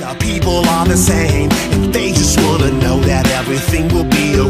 The people are the same, and they just wanna know that everything will be okay.